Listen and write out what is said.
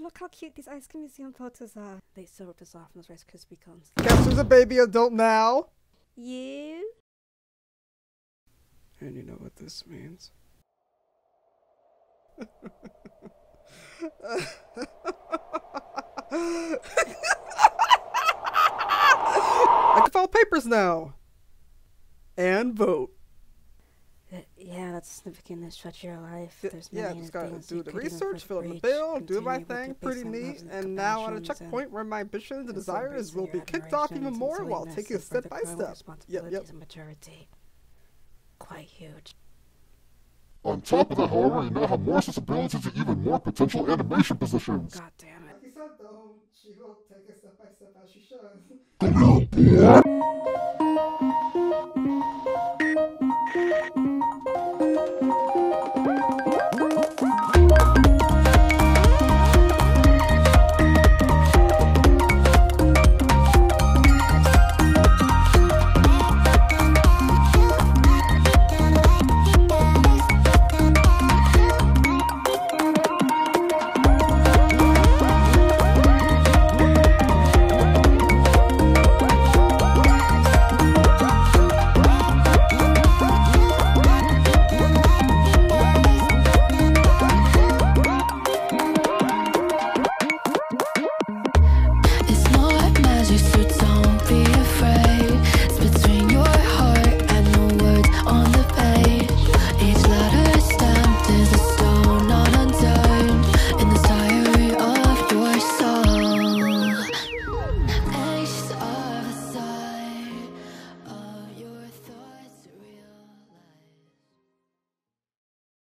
look how cute these ice cream museum photos are. They served us off those Rice Krispie cones. Guess who's a baby adult now? You. And you know what this means. I can file papers now. And vote. Yeah, that's significant in stretch of your life. There's many just gotta do the research, fill in the bill, do my thing, pretty neat. And now at a checkpoint where my ambitions and desires will be kicked off even more while taking it step by step. Yep. Maturity. Quite huge. On top of that, however, you now have more accessibility to even more potential animation positions. God damn it. Like you said, though, she will take it step by step as she should. Good old boy.